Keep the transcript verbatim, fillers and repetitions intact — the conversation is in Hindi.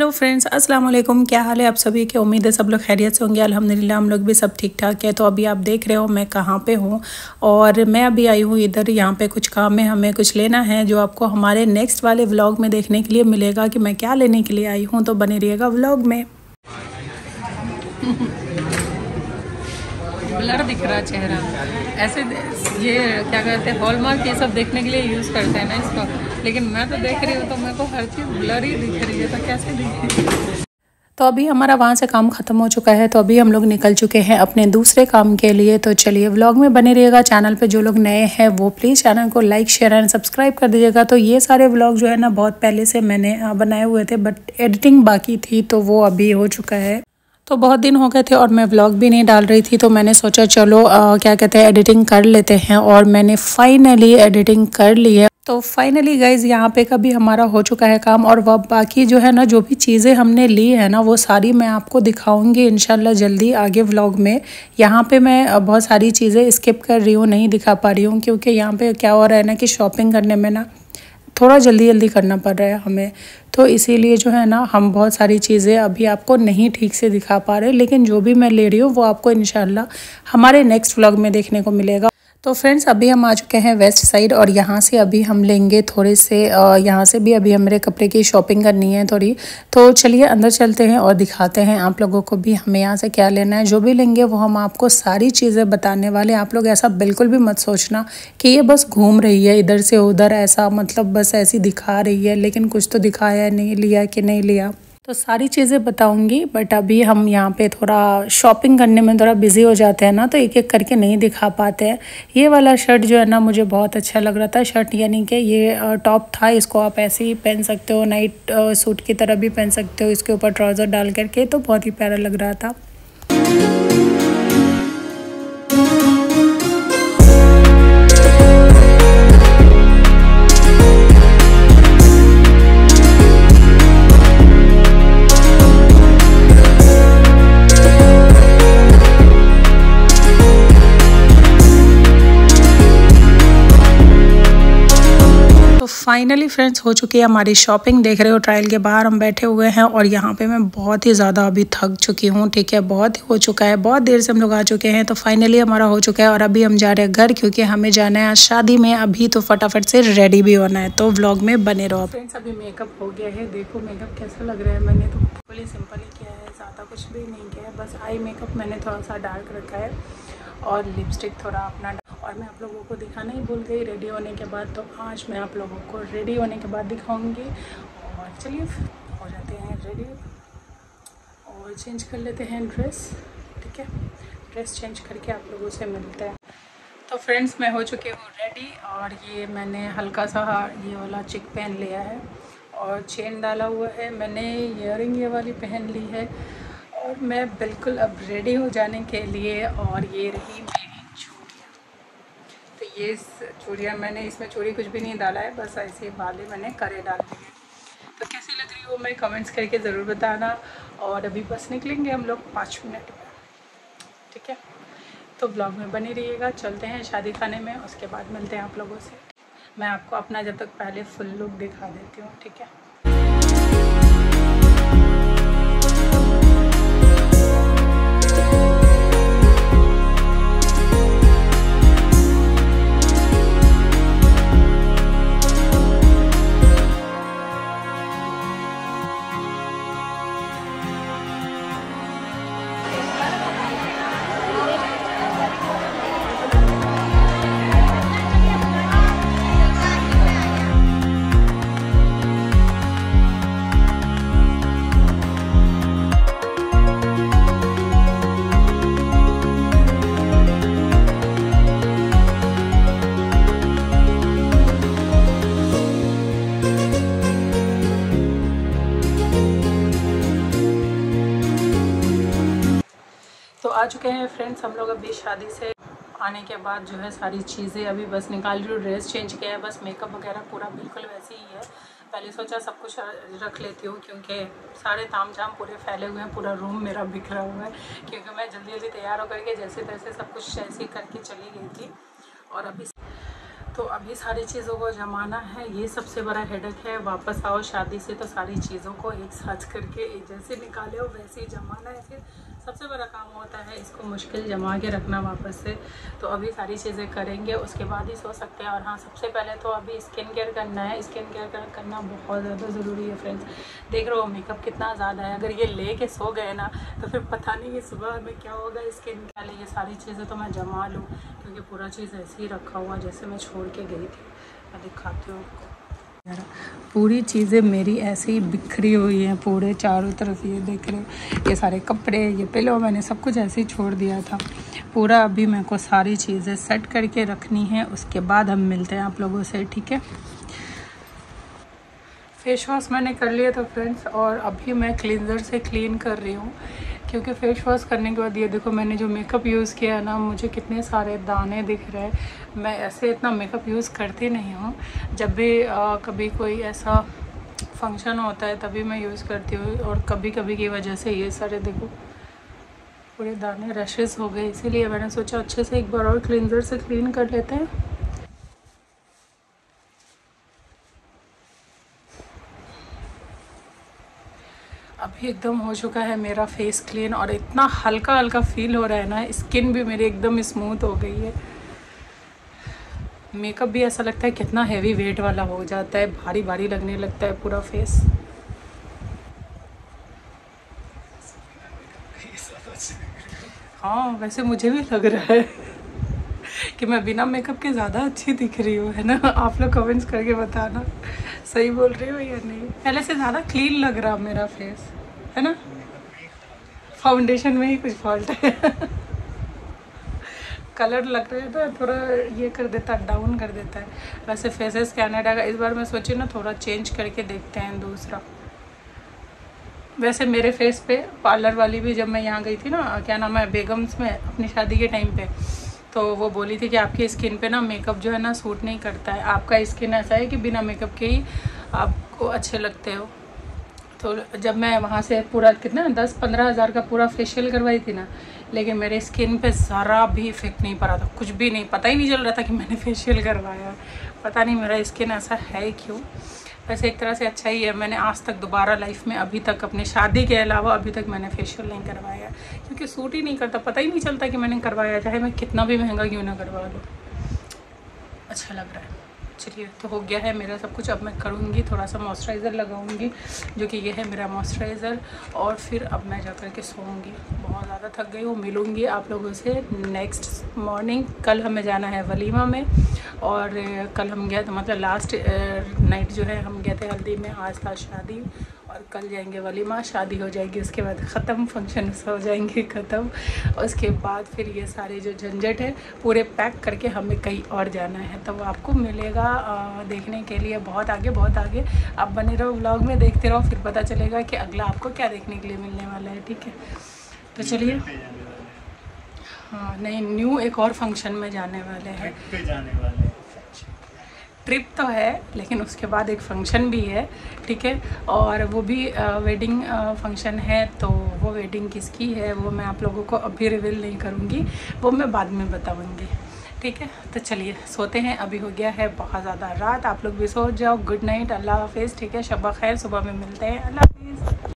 हेलो फ्रेंड्स, अस्सलाम वालेकुम। क्या हाल है आप सभी के? उम्मीद है सब लोग खैरियत से होंगे। अल्हम्दुलिल्लाह हम लोग भी सब ठीक ठाक है। तो अभी आप देख रहे हो मैं कहाँ पे हूँ, और मैं अभी आई हूँ इधर, यहाँ पे कुछ काम है, हमें कुछ लेना है, जो आपको हमारे नेक्स्ट वाले व्लॉग में देखने के लिए मिलेगा कि मैं क्या लेने के लिए आई हूँ। तो बने रहिएगा व्लॉग में। ब्लर दिख रहा चेहरा ऐसे, ये क्या कहते हैं हॉलमार्क, ये सब देखने के लिए यूज़ करते हैं ना इसको, लेकिन मैं तो देख रही हूँ तो मेरे को हर चीज़ ब्लर ही दिख रही है, तो कैसे दिखेगी। तो अभी हमारा वहाँ से काम ख़त्म हो चुका है, तो अभी हम लोग निकल चुके हैं अपने दूसरे काम के लिए। तो चलिए व्लॉग में बने रहिएगा। चैनल पे जो लोग नए हैं वो प्लीज़ चैनल को लाइक शेयर एंड सब्सक्राइब कर दीजिएगा। तो ये सारे व्लॉग जो है ना बहुत पहले से मैंने बनाए हुए थे, बट एडिटिंग बाकी थी तो वो अभी हो चुका है। तो बहुत दिन हो गए थे और मैं व्लॉग भी नहीं डाल रही थी, तो मैंने सोचा चलो आ, क्या कहते हैं एडिटिंग कर लेते हैं, और मैंने फाइनली एडिटिंग कर ली है। तो फाइनली गाइज यहाँ पे का भी हमारा हो चुका है काम, और वह बाकी जो है ना जो भी चीज़ें हमने ली है ना वो सारी मैं आपको दिखाऊंगी इंशाल्लाह जल्दी आगे व्लॉग में। यहाँ पे मैं बहुत सारी चीज़ें स्किप कर रही हूँ, नहीं दिखा पा रही हूँ, क्योंकि यहाँ पे क्या हो रहा है ना कि शॉपिंग करने में ना थोड़ा जल्दी जल्दी करना पड़ रहा है हमें, तो इसीलिए जो है ना हम बहुत सारी चीज़ें अभी आपको नहीं ठीक से दिखा पा रहे, लेकिन जो भी मैं ले रही हूँ वो आपको इंशाल्लाह हमारे नेक्स्ट व्लॉग में देखने को मिलेगा। तो फ्रेंड्स अभी हम आ चुके हैं वेस्ट साइड, और यहाँ से अभी हम लेंगे थोड़े से, यहाँ से भी अभी हमारे कपड़े की शॉपिंग करनी है थोड़ी। तो चलिए अंदर चलते हैं और दिखाते हैं आप लोगों को भी हमें यहाँ से क्या लेना है। जो भी लेंगे वो हम आपको सारी चीज़ें बताने वाले। आप लोग ऐसा बिल्कुल भी मत सोचना कि ये बस घूम रही है इधर से उधर, ऐसा मतलब बस ऐसी दिखा रही है, लेकिन कुछ तो दिखाया है, नहीं लिया कि नहीं लिया, तो सारी चीज़ें बताऊंगी। बट अभी हम यहाँ पे थोड़ा शॉपिंग करने में थोड़ा बिजी हो जाते हैं ना, तो एक एक करके नहीं दिखा पाते हैं। ये वाला शर्ट जो है ना मुझे बहुत अच्छा लग रहा था, शर्ट यानी कि ये टॉप था, इसको आप ऐसे ही पहन सकते हो, नाइट सूट की तरह भी पहन सकते हो, इसके ऊपर ट्राउज़र डाल करके, तो बहुत ही प्यारा लग रहा था। फाइनली फ्रेंड्स हो चुकी है हमारी शॉपिंग। देख रहे हो ट्रायल के बाहर हम बैठे हुए हैं, और यहाँ पे मैं बहुत ही ज़्यादा अभी थक चुकी हूँ, ठीक है, बहुत ही हो चुका है, बहुत देर से हम लोग आ चुके हैं। तो फाइनली हमारा हो चुका है, और अभी हम जा रहे हैं घर, क्योंकि हमें जाना है शादी में अभी, तो फटाफट से रेडी भी होना है। तो व्लॉग में बने रहो फ्रेंड्स। अभी मेकअप हो गया है, देखो मेकअप कैसा लग रहा है। मैंने तो बिल्कुल ही सिंपल ही किया है, ज़्यादा कुछ भी नहीं किया है, बस आई मेकअप मैंने थोड़ा सा डार्क रखा है, और लिपस्टिक थोड़ा अपना, और मैं आप लोगों को दिखाना ही भूल गई रेडी होने के बाद, तो आज मैं आप लोगों को रेडी होने के बाद दिखाऊंगी। और चलिए हो जाते हैं रेडी और चेंज कर लेते हैं ड्रेस, ठीक है, ड्रेस चेंज करके आप लोगों से मिलते हैं। तो फ्रेंड्स मैं हो चुकी हूँ रेडी, और ये मैंने हल्का सा ये वाला चिक पहन लिया है, और चेन डाला हुआ है, मैंने ईयरिंग ये वाली पहन ली है, और मैं बिल्कुल अब रेडी हो जाने के लिए। और ये रही ये चूड़ियाँ, मैंने इसमें चूड़ी कुछ भी नहीं डाला है, बस ऐसे बाले मैंने करे डाल दिए। तो कैसी लग रही हो मैं कमेंट्स करके ज़रूर बताना, और अभी बस निकलेंगे हम लोग पाँच मिनट में, ठीक है। तो ब्लॉग में बने रहिएगा, चलते हैं शादी खाने में, उसके बाद मिलते हैं आप लोगों से। मैं आपको अपना जब तक पहले फुल लुक दिखा देती हूँ, ठीक है। आ चुके हैं फ्रेंड्स हम लोग अभी शादी से आने के बाद, जो है सारी चीज़ें अभी बस निकाल रही हूँ, ड्रेस चेंज किया है, बस मेकअप वगैरह पूरा बिल्कुल वैसे ही है। पहले सोचा सब कुछ रख लेती हूँ, क्योंकि सारे ताम झाम पूरे फैले हुए हैं, पूरा रूम मेरा बिखरा हुआ है, क्योंकि मैं जल्दी जल्दी तैयार होकर के जैसे तैसे सब कुछ ऐसे करके चली गई थी। और अभी तो अभी सारी चीज़ों को जमाना है, ये सबसे बड़ा हेडेक है। वापस आओ शादी से तो सारी चीज़ों को एक साथ करके जैसे निकाले हो वैसे ही जमाना है। फिर सबसे बड़ा काम होता है इसको मुश्किल जमा के रखना वापस से। तो अभी सारी चीज़ें करेंगे, उसके बाद ही सो सकते हैं। और हाँ, सबसे पहले तो अभी स्किन केयर करना है। स्किन केयर करना बहुत ज़्यादा ज़रूरी है फ्रेंड्स। देख रहे हो मेकअप कितना ज़्यादा है, अगर ये ले के सो गए ना तो फिर पता नहीं ये सुबह हमें क्या होगा। स्किन केयर ये सारी चीज़ें तो मैं जमा लूँ, क्योंकि पूरा चीज़ ऐसे ही रखा हुआ जैसे मैं छोड़ के गई थी। मैं दिखाती हूँ, पूरी चीज़ें मेरी ऐसे ही बिखरी हुई हैं पूरे चारों तरफ। ये देख रहे हो, ये सारे कपड़े, ये पिलो, मैंने सब कुछ ऐसे ही छोड़ दिया था पूरा। अभी मेरे को सारी चीज़ें सेट करके रखनी है, उसके बाद हम मिलते हैं आप लोगों से, ठीक है। फेस वॉश मैंने कर लिया था फ्रेंड्स, और अभी मैं क्लींजर से क्लीन कर रही हूँ, क्योंकि फेस वॉश करने के बाद ये देखो मैंने जो मेकअप यूज़ किया है ना, मुझे कितने सारे दाने दिख रहे हैं। मैं ऐसे इतना मेकअप यूज़ करती नहीं हूँ, जब भी आ, कभी कोई ऐसा फंक्शन होता है तभी मैं यूज़ करती हूँ, और कभी कभी की वजह से ये सारे देखो पूरे दाने रैशेस हो गए। इसीलिए मैंने सोचा अच्छे से एक बार और क्लींजर से क्लीन कर लेते हैं। अभी एकदम हो चुका है मेरा फेस क्लीन, और इतना हल्का हल्का फील हो रहा है ना, स्किन भी मेरी एकदम स्मूथ हो गई है। मेकअप भी ऐसा लगता है कितना हैवी वेट वाला हो जाता है, भारी भारी लगने लगता है पूरा फेस। हाँ, वैसे मुझे भी लग रहा है कि मैं बिना मेकअप के ज़्यादा अच्छी दिख रही हूँ, है ना। आप लोग कमेंट्स करके बताना सही बोल रही हो या नहीं। पहले से ज़्यादा क्लीन लग रहा मेरा फेस, है ना। फाउंडेशन में ही कुछ फॉल्ट है कलर लग रहा है तो थोड़ा ये कर देता है, डाउन कर देता है। वैसे फेसेस कैनेडा का इस बार मैं सोची ना थोड़ा चेंज करके देखते हैं दूसरा। वैसे मेरे फेस पे पार्लर वाली भी, जब मैं यहाँ गई थी ना, क्या नाम है, बेगम्स में, अपनी शादी के टाइम पे, तो वो बोली थी कि आपकी स्किन पे ना मेकअप जो है ना सूट नहीं करता है, आपका स्किन ऐसा है कि बिना मेकअप के ही आपको अच्छे लगते हो। तो जब मैं वहाँ से पूरा कितना दस पंद्रह हज़ार का पूरा फेशियल करवाई थी ना, लेकिन मेरे स्किन पे ज़रा भी इफेक्ट नहीं पड़ा था, कुछ भी नहीं, पता ही नहीं चल रहा था कि मैंने फेशियल करवाया। पता नहीं मेरा स्किन ऐसा है क्यों। वैसे एक तरह से अच्छा ही है, मैंने आज तक दोबारा लाइफ में अभी तक अपने शादी के अलावा अभी तक मैंने फेशियल नहीं करवाया, क्योंकि सूट ही नहीं करता, पता ही नहीं चलता कि मैंने करवाया, चाहे मैं कितना भी महंगा क्यों ना करवा लूँ। अच्छा लग रहा है। चलिए, तो हो गया है मेरा सब कुछ। अब मैं करूँगी थोड़ा सा मॉइस्चराइज़र लगाऊँगी, जो कि ये है मेरा मॉइस्चराइज़र, और फिर अब मैं जा कर के सोऊँगी। बहुत ज़्यादा थक गई हूँ। मिलूँगी आप लोगों से नेक्स्ट मॉर्निंग। कल हमें जाना है वलीमा में, और कल हम गए तो मतलब लास्ट नाइट जो है हम गए थे हल्दी में, आज था शादी, और कल जाएंगे वलीमा। शादी हो जाएगी, उसके बाद ख़त्म, फंक्शन हो जाएंगे ख़त्म, उसके बाद फिर ये सारे जो झंझट है पूरे पैक करके हमें कहीं और जाना है। तो आपको मिलेगा आ, देखने के लिए बहुत आगे बहुत आगे। आप बने रहो व्लॉग में, देखते रहो, फिर पता चलेगा कि अगला आपको क्या देखने के लिए मिलने वाला है, ठीक है। तो चलिए, हाँ नहीं, न्यू एक और फंक्शन में जाने वाले हैं, ट्रिप तो है, लेकिन उसके बाद एक फंक्शन भी है, ठीक है, और वो भी वेडिंग फंक्शन है। तो वो वेडिंग किसकी है वो मैं आप लोगों को अभी रिवील नहीं करूँगी, वो मैं बाद में बताऊँगी, ठीक है। तो चलिए सोते हैं, अभी हो गया है बहुत ज़्यादा रात। आप लोग भी सो जाओ। गुड नाइट, अल्लाह हाफिज़, ठीक है। शब्बा खैर, सुबह में मिलते हैं, अल्लाह हाफिज़।